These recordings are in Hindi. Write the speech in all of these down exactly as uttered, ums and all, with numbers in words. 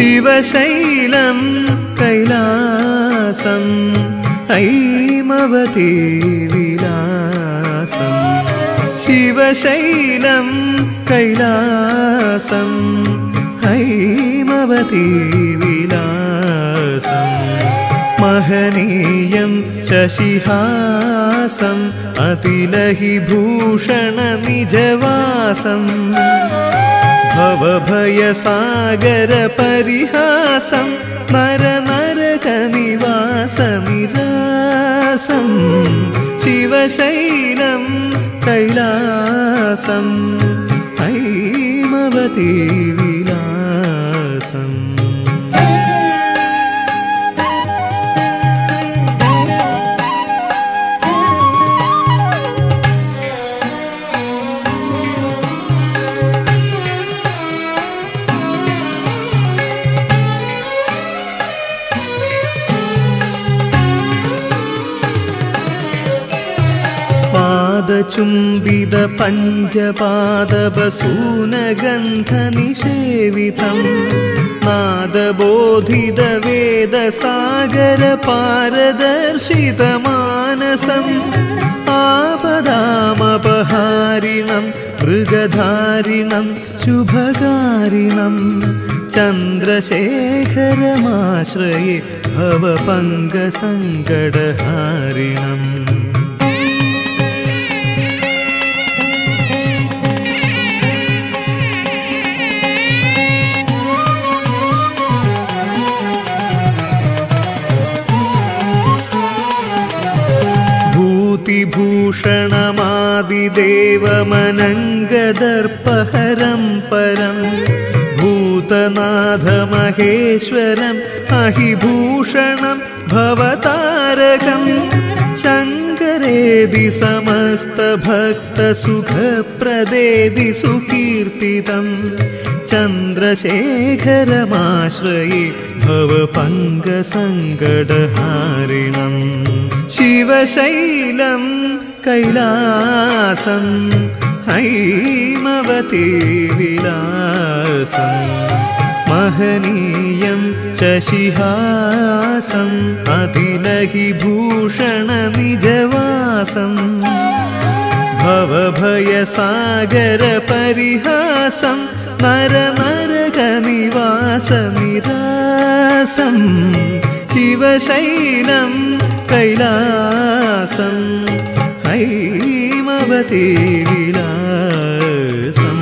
शिवशैलं कैलासं ऐमवती विलासं शिवशैलं कैलासं ऐमवती विलासं महनीयं शशिहासं अतिलहिभूषण निजवासं भवभयसागर परिहासं नरनरक निवासमिरासं शिवशैलं कैलासं ऐमवती विलासम्। चुम्बित पञ्चपादपसूनगन्धनिषेवितं नादबोधित वेदसागर पारदर्शित मानसम् आपदामपहारिणं मृगधारिणं शुभकारिणं चन्द्रशेखरमाश्रये भवपङ्गसङ्कटहारिणम्। भूतिभूषणमादिदेवमनङ्गदर्पहरं परं भूतनाथमहेश्वरम् अहिभूषणं भवतारकं शङ्करेदि समस्तभक्तसुखप्रदेदि सुकीर्तितं चन्द्रशेखरमाश्रये भवपङ्गसङ्कटहारिणम् शिवशैलं कैलासं ऐमवती विलासं महनीयं शशिहासं अतिलहिभूषण निजवासं भवभयसागर परिहासं नरनरक निवासमिरासं शिवशैलं कैलासं ऐमवती विलासम्।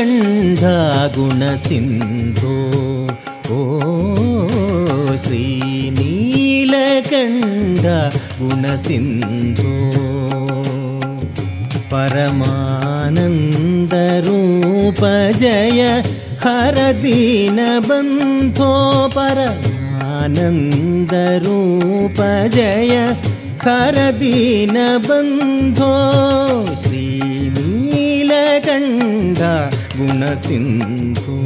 गंध गुण सिंधो ओ श्री नीलकंठ गुण सिंधो परमानंद रूप जय हर दीन बंधो परमानंद रूप जय हर दीन बंधो श्री नीलकंठ गुण सिंधो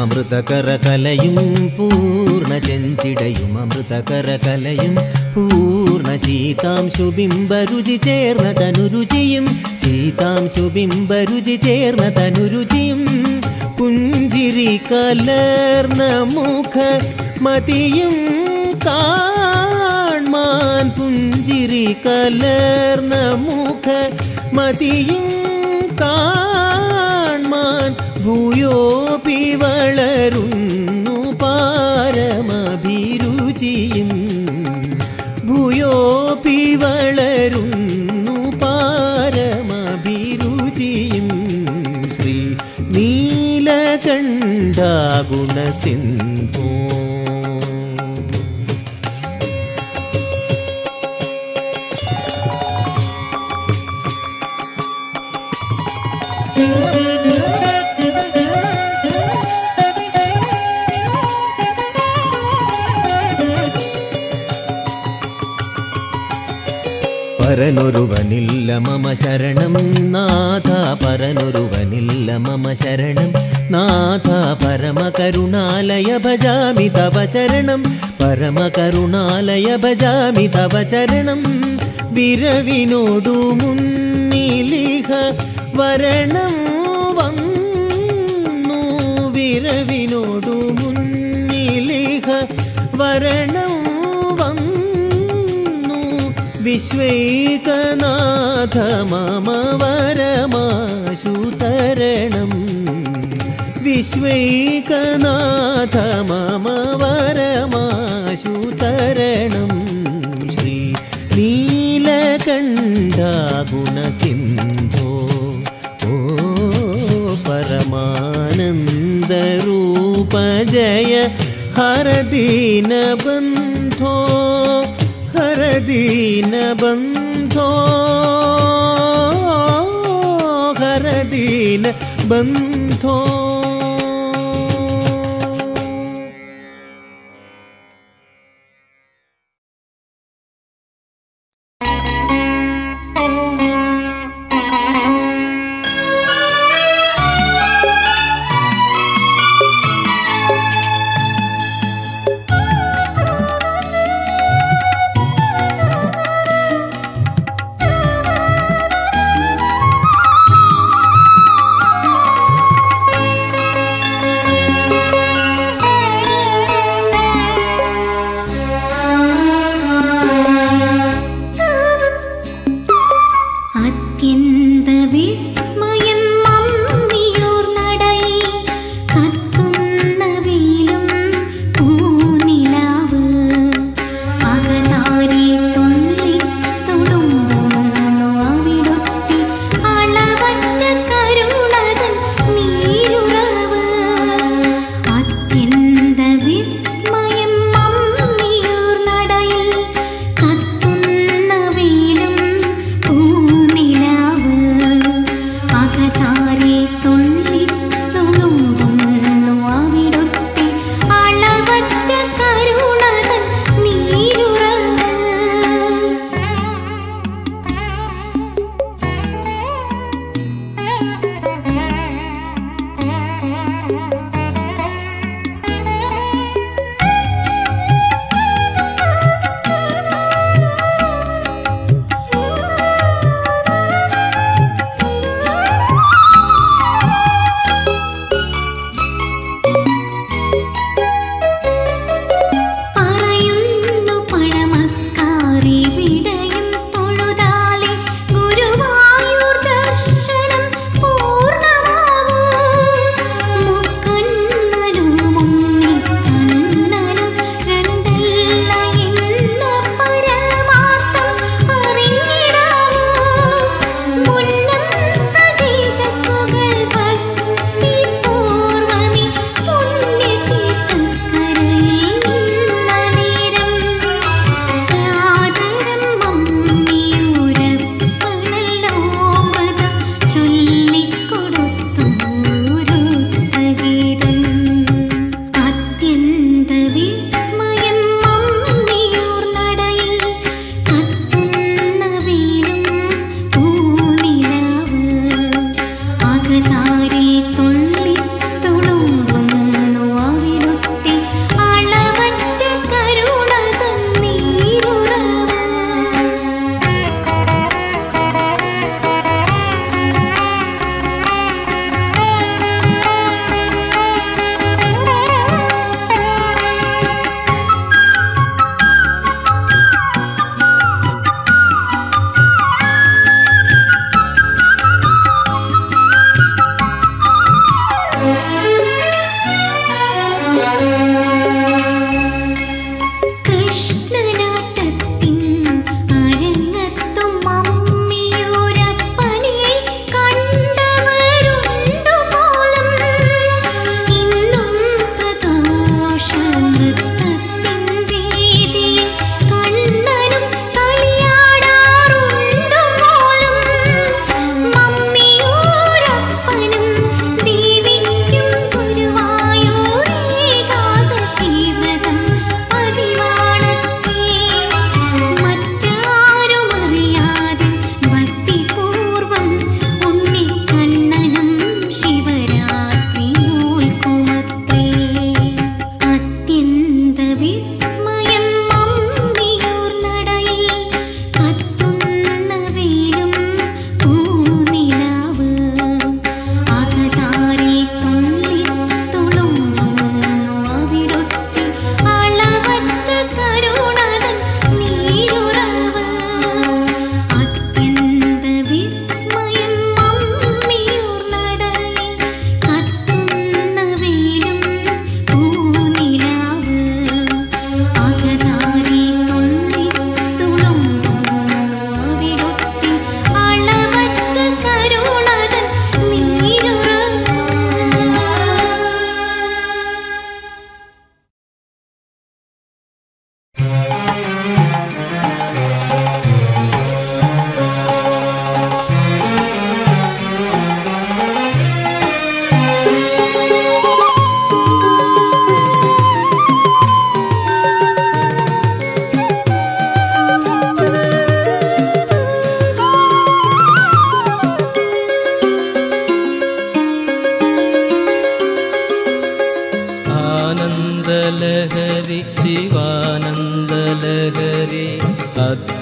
अमृतकरकलयुम पूर्ण चंचिडयुम अमृतकरकलयुम पूर्ण सीतांशुबिंबरुचि चेर्न तनुरुचियुम सीतांशुबिंबरुचि चेर्न तनुरुचियुम पुंजिरी कलर्न मुखमतियुम काण्मान पुंजिरी कलर्न मुखमतियुम काण्मान भूयोपि വളരുന്നു പാരമഭിരുചിയും ഭൂയോപി വളരുന്നു പാരമഭിരുചിയും ശ്രീ നീലകണ്ഠ ഗുണസിന്ധോ परनोरुवनिल्ल मम शरणं नाथ परनोरुवनिल्ल मम शरणं नाथ परमकरुणालय भजामि तव चरणं परमकरुणालय भजामि तव चरणं विरविनोडु मुन्निलिह वरणं वन्नु विरविनोडु मुन्निलिह वरणं विश्वैकनाथ मम वरमाशुतरणं विश्वैकनाथ मम वरमाशुतरणं श्री नीलकण्ठ गुणसिन्धो ओ परमानन्द रूप जय हर दीन बन्धो हर दीन बंधो हर दीन बंधो।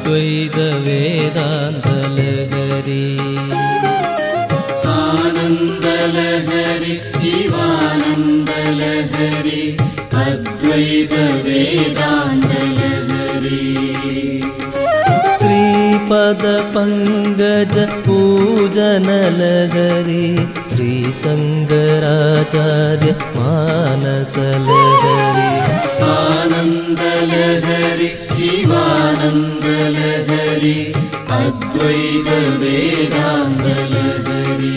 अद्वैत वेदांत लहरी आनंद लहरी शिवानंद लहरी अद्वैत वेदांत लहरी श्रीपद पंकज पूजन लहरी श्री शंकराचार्य मानस लहरी आनंद लहरी शिवानंद लहरी अद्वैत वेदांत लहरी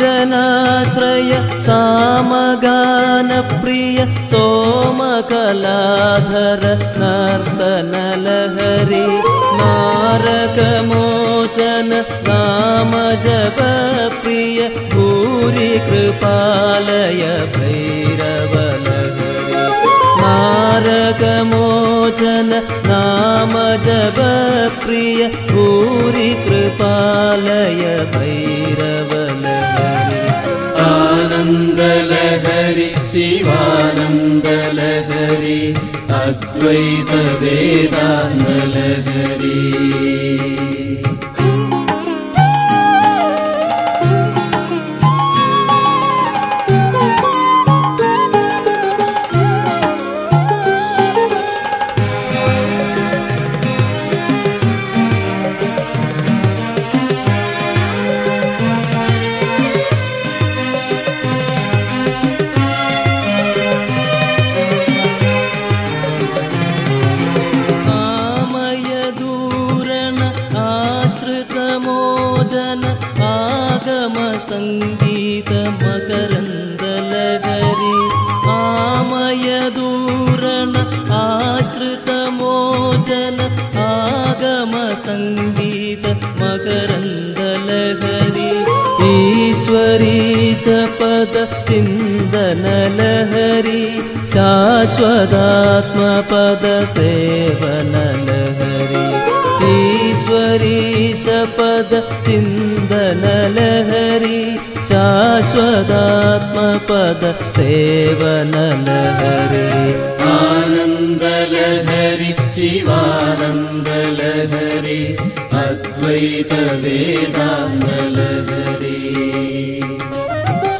जनाश्रय सामगान प्रिय सोम कलाधर नर्तन लहरी नारक मोचन नाम जप प्रिय भूरि कृपालय भैरव लहरी नारक मोचन नाम जप प्रिय भूरि कृपालय भैरव आनंद लहरी शिवानंद लहरी अद्वैत वेदांत लहरी चिंतन लहरी शाश्वतात्म पद सेवन लहरी ईश्वरी शपद चिंतन लहरी शाश्वतात्म पद सेवन लहरी आनंद लहरी शिवानंद लहरी अद्वैत वेदांत लहरी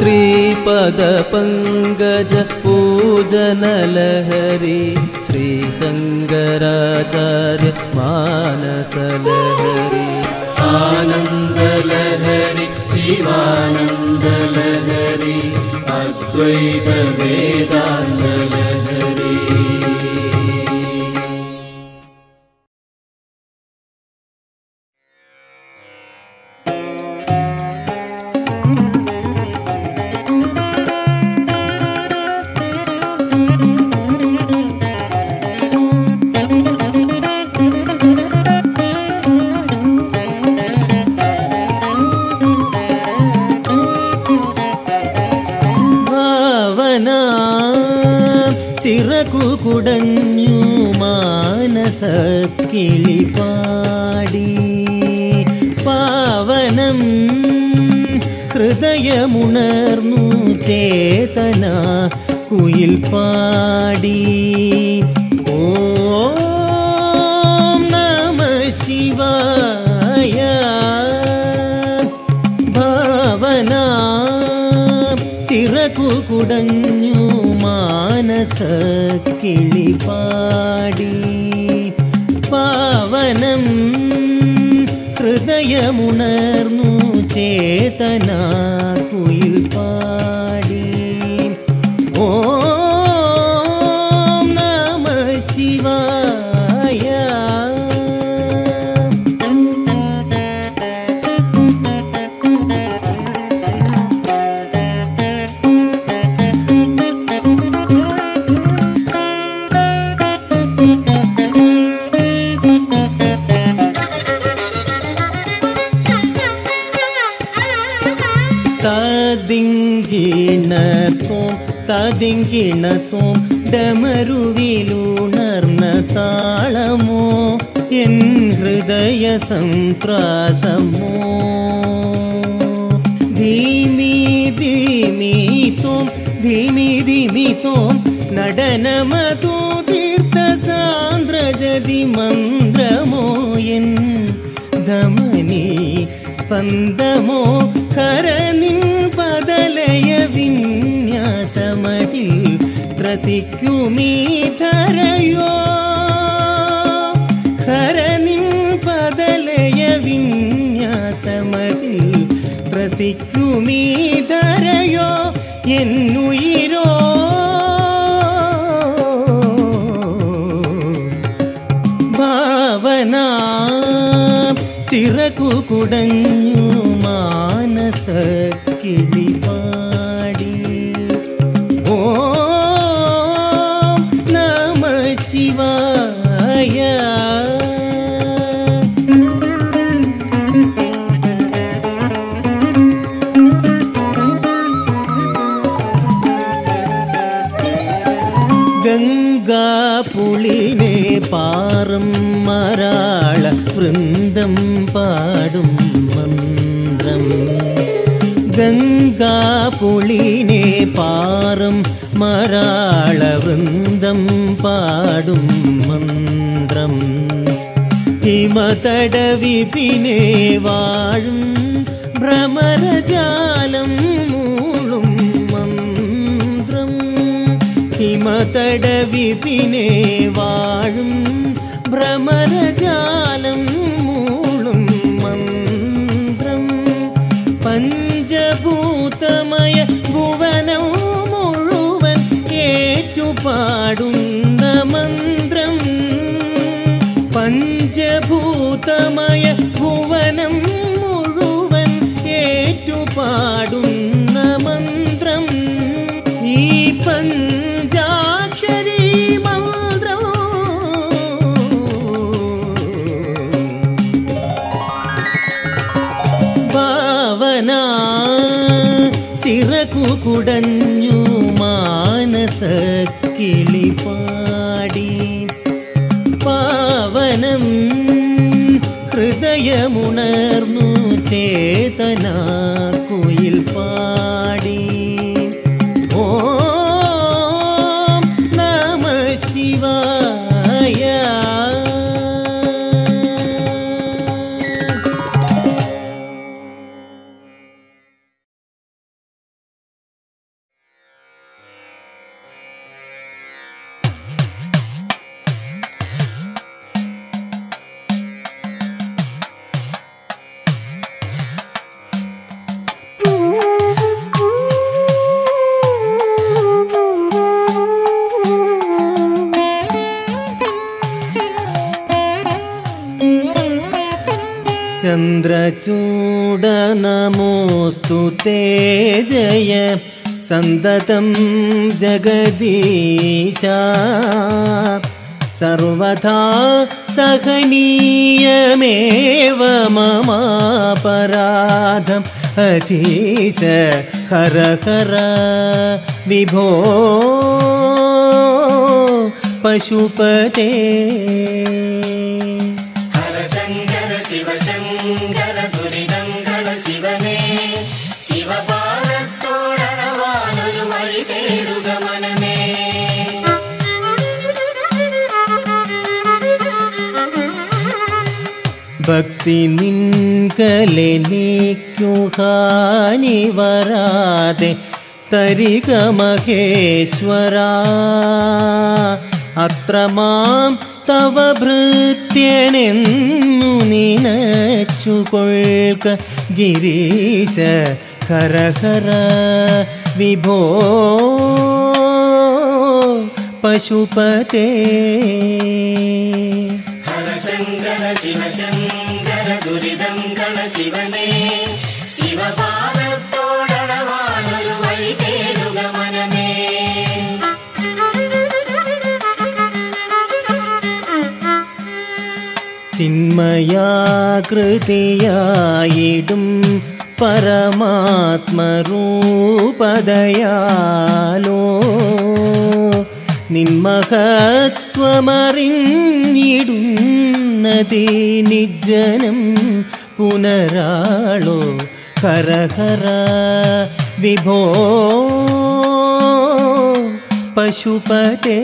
श्रीपद पंकज पूजन लहरी श्री शंकराचार्य मानस लहरी आनंद लहरी शिवानंद लहरी अद्वैत वेदांत लहरी കിളിപാടി പാവനം ഹൃദയമുണർന്നു ചേതന കുയിൽ പാടി ഓം നമഃ ശിവായ ഭാവന ചിറകുകുടഞ്ഞു മാനസ കിളിപാടി പാവനം ഹൃദയമുണർന്നു ചേതന കുയിൽ പാടി ഓം നമഃ ശിവായ തതിങ്കിണത്തോം തതിങ്കിണത്തോം ഡമരുവിലുണർന്ന താളമോ എൻ ഹൃദയ സംപ്രാസമോ ധീമി ധീമി തോം ധീമി ധീമി തോം നടനമതോ തീർത്ഥ സാന്ദ്രജതി മന്ത്രമോ എൻ ധമനി സ്പന്ദമോ കരനിൻ പദലയ വിന്യാസമതി ത്രസിക്കുമീ ധരയോ കരനിൻ പദലയ വിന്യാസമതി ത്രസിക്കുമീ ധരയോ എന്നുയിരോ ഭാവനാ ചിറകു കുടഞ്ഞു മാനസ കിളിപാടി ഓം നമഃ ശിവായ. ഗംഗാ പുളിനെ പാറും മരാള വൃന്ദം പാടും മന്ത്രം ഗംഗാ പുളിനെ പാറും മരാള വൃന്ദം പാടും മന്ത്രം ഹിമതടവിപിനെ വാഴും ഭ്രമരജാലം മൂളും മന്ത്രം ഹിമതടവിപിനെ വാഴും ഭ്രമരജാലം മൂളും മന്ത്രം പഞ്ചഭൂതമയ ഭുവനം മുഴുവൻ ഏറ്റുപാടുന്ന മന്ത്രം പഞ്ചഭൂതമയ ഭുവനം മുഴുവൻ ഏറ്റുപാടുന്ന മന്ത്രം ഈ പഞ്ചാക്ഷരി ചിറകു കുടഞ്ഞു മാനസ കിളിപാടി പാവനം ഹൃദയമുണർന്നു ചേതനാ കുയിൽ പാടി ഓം നമഃ ശിവായ. चन्द्रचूड नमोऽस्तु ते जय सन्ततं जगदीशा सर्वथा सहनीयमेव ममापराधम् अतीश हर हर विभो पशुपते. ഭക്തി നിൻകലെ നീക്കുഹാനി വരാതെ തരിക മഹേശ്വരാ അത്രമാം തവ ഭൃത്യനെന്നു നിനച്ചുകൊൾക്ക ഗിരീശ ഹര ഹര വിഭോ പശുപതേ. ശങ്കര ശിവ ശങ്കര ദുരിതങ്കണ ശിവനേ ശിവപാദത്തോടണവാനൊരു വഴി തേടുക മനമേ. ചിന്മയാകൃതിയായിടും परमात्मरूपदयालो निन्महत्वमरिन्निडुन्नदे निज्जनं पुनरालो करहर विभो पशुपते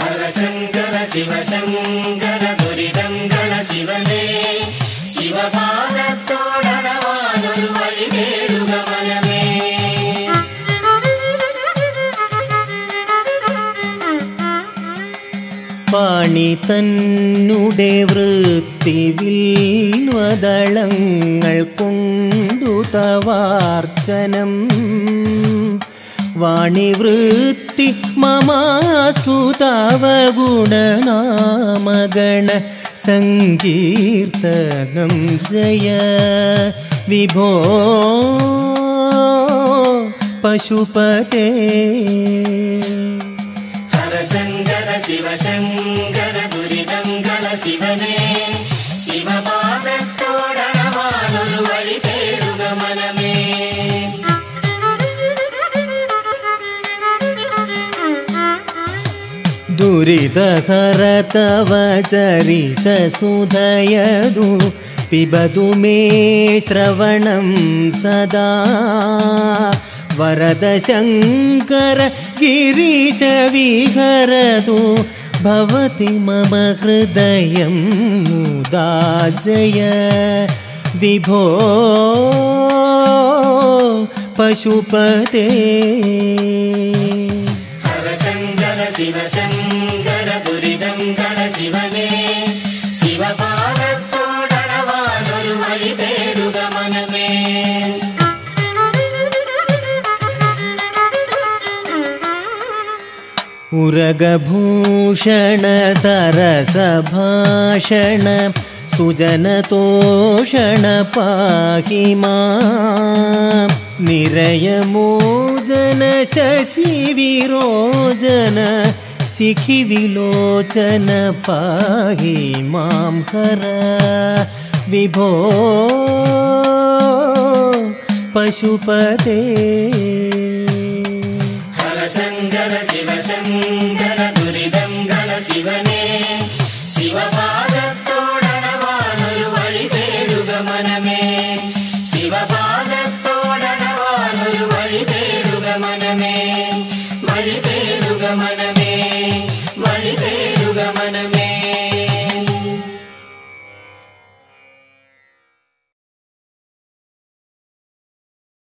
हर शंकर शिव शंकर दुरीदंगल शिवने पाणि तन्नुडे वृत्तिविल् वदळंगळ कोंडु तवार्चनं वाणि वृत्ति ममास्तु तव गुणनामगण संकीर्तनं जय विभो पशुपते हर शंकर शिव शंकर दुरीदंगल शिवने शिवपादत्तोडणवानोरु वळि तेडुग मनमे दुरीदहर तव चरित सुधयदु पिबदु मे श्रवणं सदा वरद शंकर गिरीश विहरतु भवति मम हृदयं मुदा जय विभो पशुपते हर शंकर शिव शंकर दुरीदंगल शिवने शिवपादत्तोडणवानोरु वळि तेडुग मनमे उरगभूषण सरसभाषण सुजनतोषण पाहि मां निरयमोजन शशिविरोजन शिखिविलोचन पाहि मां हर विभो पशुपते शंकर शिव शंकर दुरीदंगल शिवने शिवपादत्तोडणवानोरु वळि तेडुग मनमे शिवपादत्तोडणवानोरु वळि तेडुग मनमे वळि तेडुग मनमे।